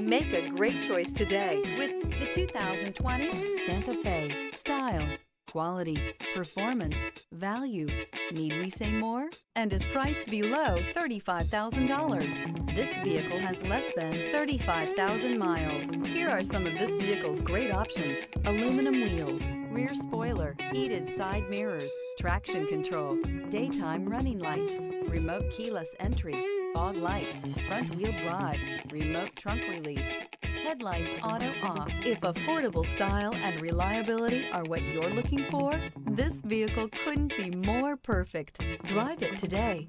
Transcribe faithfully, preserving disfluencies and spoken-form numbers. Make a great choice today with the two thousand twenty Santa Fe. Style, quality, performance, value. Need we say more? And is priced below thirty-five thousand dollars. This vehicle has less than thirty-five thousand miles. Here are some of this vehicle's great options: aluminum wheels, rear spoiler, heated side mirrors, traction control, daytime running lights, remote keyless entry, fog lights, front wheel drive, remote trunk release, headlights auto off. If affordable style and reliability are what you're looking for, this vehicle couldn't be more perfect. Drive it today.